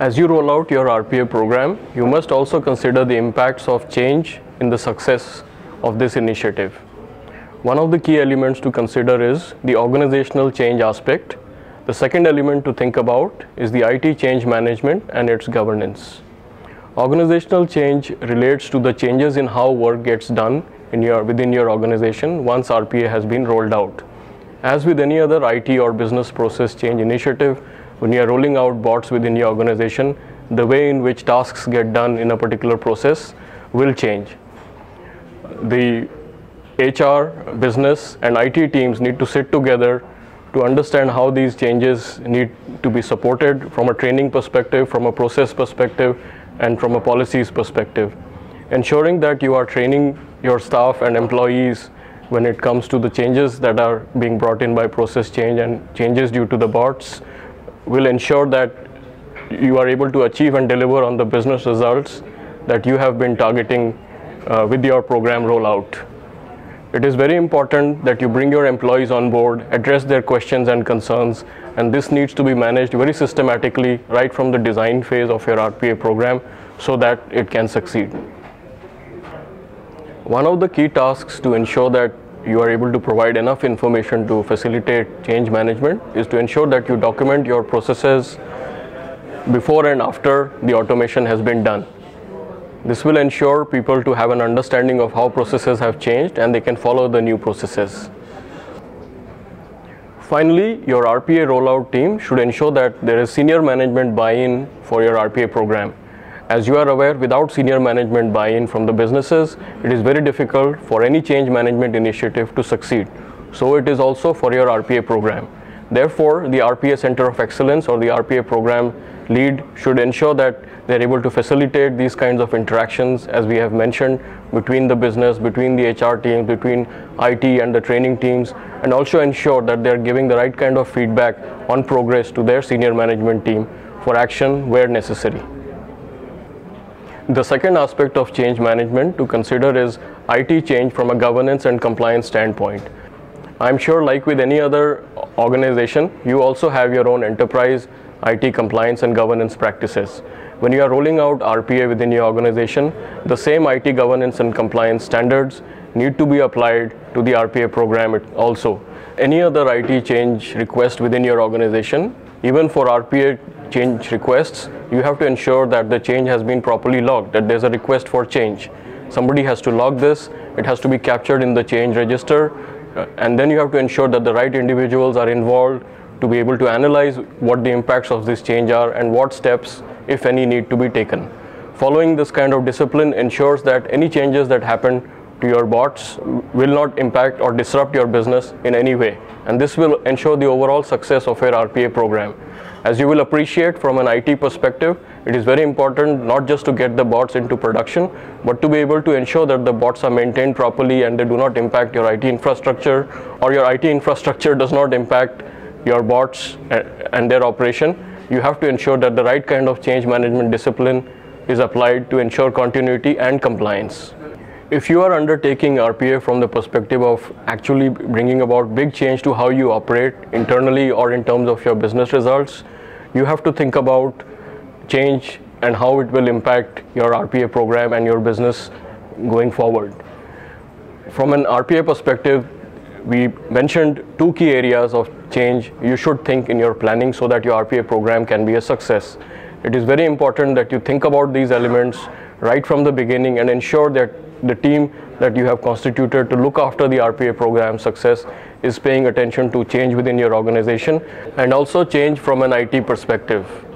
As you roll out your RPA program, you must also consider the impacts of change in the success of this initiative. One of the key elements to consider is the organizational change aspect. The second element to think about is the IT change management and its governance. Organizational change relates to the changes in how work gets done within your organization once RPA has been rolled out. As with any other IT or business process change initiative, when you are rolling out bots within your organization, the way in which tasks get done in a particular process will change. The HR, business, and IT teams need to sit together to understand how these changes need to be supported from a training perspective, from a process perspective, and from a policies perspective. Ensuring that you are training your staff and employees when it comes to the changes that are being brought in by process change and changes due to the bots will ensure that you are able to achieve and deliver on the business results that you have been targeting with your program rollout. It is very important that you bring your employees on board, address their questions and concerns, and this needs to be managed very systematically right from the design phase of your RPA program so that it can succeed. One of the key tasks to ensure that you are able to provide enough information to facilitate change management is to ensure that you document your processes before and after the automation has been done. This will ensure people to have an understanding of how processes have changed and they can follow the new processes. Finally, your RPA rollout team should ensure that there is senior management buy-in for your RPA program. As you are aware, without senior management buy-in from the businesses, it is very difficult for any change management initiative to succeed. So it is also for your RPA program. Therefore, the RPA Center of Excellence or the RPA program lead should ensure that they're able to facilitate these kinds of interactions, as we have mentioned, between the business, between the HR team, between IT and the training teams, and also ensure that they're giving the right kind of feedback on progress to their senior management team for action where necessary. The second aspect of change management to consider is IT change from a governance and compliance standpoint. I'm sure, like with any other organization, you also have your own enterprise IT compliance and governance practices. When you are rolling out RPA within your organization, the same IT governance and compliance standards need to be applied to the RPA program also. Any other IT change request within your organization, even for RPA change requests, you have to ensure that the change has been properly logged, that there's a request for change. Somebody has to log this, it has to be captured in the change register, and then you have to ensure that the right individuals are involved to be able to analyze what the impacts of this change are and what steps, if any, need to be taken. Following this kind of discipline ensures that any changes that happen to your bots will not impact or disrupt your business in any way. And this will ensure the overall success of your RPA program. As you will appreciate from an IT perspective, it is very important not just to get the bots into production, but to be able to ensure that the bots are maintained properly and they do not impact your IT infrastructure, or your IT infrastructure does not impact your bots and their operation. You have to ensure that the right kind of change management discipline is applied to ensure continuity and compliance. If you are undertaking RPA from the perspective of actually bringing about big change to how you operate internally or in terms of your business results, you have to think about change and how it will impact your RPA program and your business going forward. From an RPA perspective, we mentioned two key areas of change you should think in your planning so that your RPA program can be a success. It is very important that you think about these elements right from the beginning and ensure that the team that you have constituted to look after the RPA program success is paying attention to change within your organization and also change from an IT perspective.